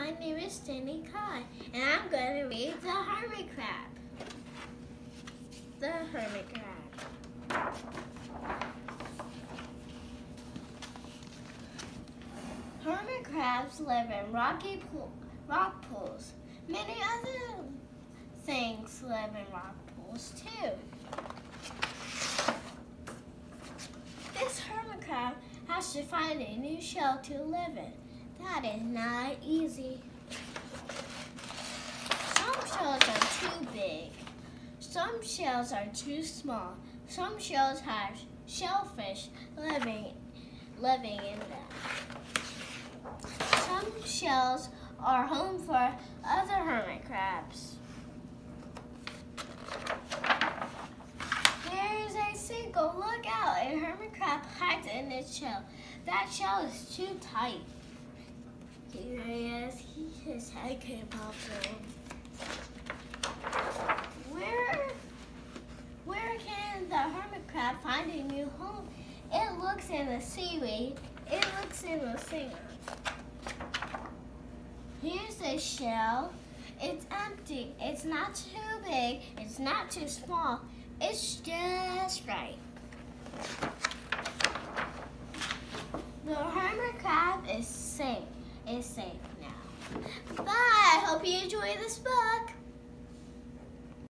my name is Danielle Caii, and I'm going to read The Hermit Crab. The Hermit Crab. Hermit crabs live in rock pools. Many other things live in rock pools too. This hermit crab has to find a new shell to live in. That is not easy. Some shells are too big. Some shells are too small. Some shells have shellfish living in them. Some shells are home for other hermit crabs. There's a single lookout. A hermit crab hides in its shell. That shell is too tight. Here he is. His head came off him. Where can the hermit crab find a new home? It looks in the seaweed. It looks in the sand. Here's a shell. It's empty. It's not too big. It's not too small. It's just right. The hermit crab is safe now. Bye! I hope you enjoy this book.